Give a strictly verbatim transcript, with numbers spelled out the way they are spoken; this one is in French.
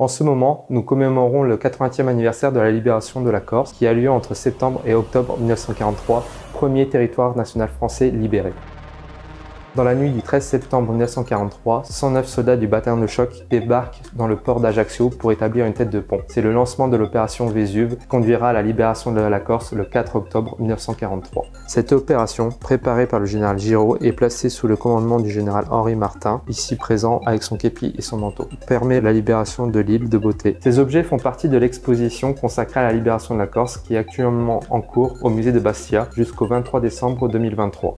En ce moment, nous commémorons le quatre-vingtième anniversaire de la libération de la Corse, qui a lieu entre septembre et octobre mille neuf cent quarante-trois, premier territoire national français libéré. Dans la nuit du treize septembre mille neuf cent quarante-trois, cent neuf soldats du bataillon de choc débarquent dans le port d'Ajaccio pour établir une tête de pont. C'est le lancement de l'opération Vésuve qui conduira à la libération de la Corse le quatre octobre mille neuf cent quarante-trois. Cette opération, préparée par le général Giraud, est placée sous le commandement du général Henri Martin, ici présent avec son képi et son manteau. Il permet la libération de l'île de Beauté. Ces objets font partie de l'exposition consacrée à la libération de la Corse qui est actuellement en cours au musée de Bastia jusqu'au vingt-trois décembre deux mille vingt-trois.